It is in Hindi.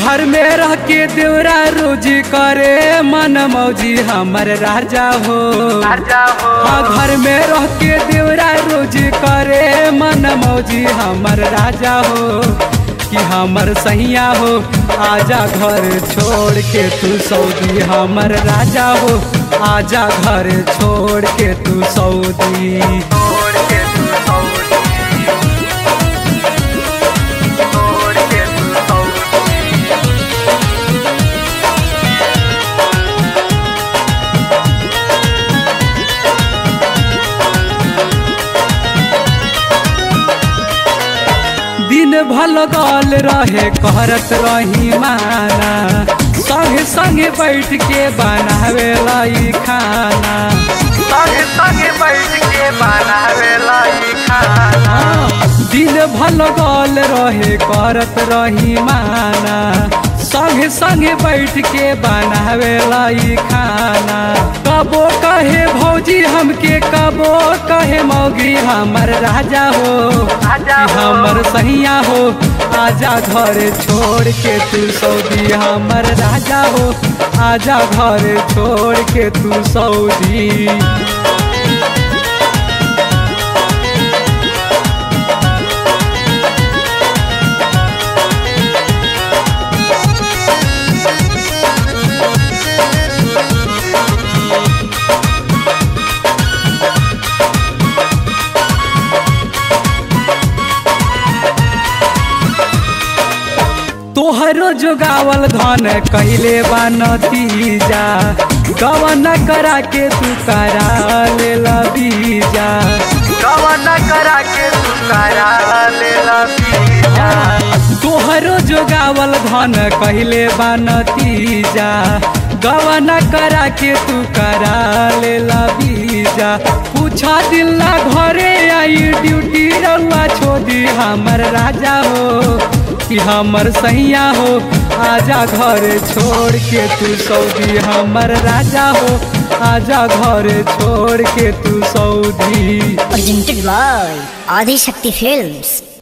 घर में रह के देवरा रोजी करे मन मौजी हमर राजा हो। घर में रह के देवरा रोजी करे मन मौजी हमर राजा हो कि हमर सैया हो। आजा घर छोड़ के तू सऊदी हमर राजा हो। आजा घर छोड़ के तू सऊदी। दिन भलगल रहे कहरत रही माना संगे संगे बैठ के बनावे लाई खाना। संगे संगे बैठ के बनावे लाई खाना। दिन भलगल रहे कहरत रही माना संगे संगे बैठ के बनावे लाई खाना। कबो कहे भौजी हमके कबो कहे मौगी हमर राजा हो हमर सैया हो। आजा घर छोड़ के तू सऊदी हमर राजा हो। आजा घर छोड़ के तू सऊदी। तोहरो जोगावल धन कैले बा नतीजा कवन करा के तू करा ले बीजा। कवन करा के तू करा ले बीजा। तोहरो जोगावल धन कैले बा नतीजा गवन करा के तू करा ले बीजा। पूछा दिल्ला घरे आई ड्यूटी रउआ छोड़ी हमर राजा हो कि हमर सैया हो। आजा घर छोड़ के तू सऊदी हमर राजा हो। आजा घर छोड़ के तू सऊदी। प्रेजेंटेड बाय आदि शक्ति फिल्म्स।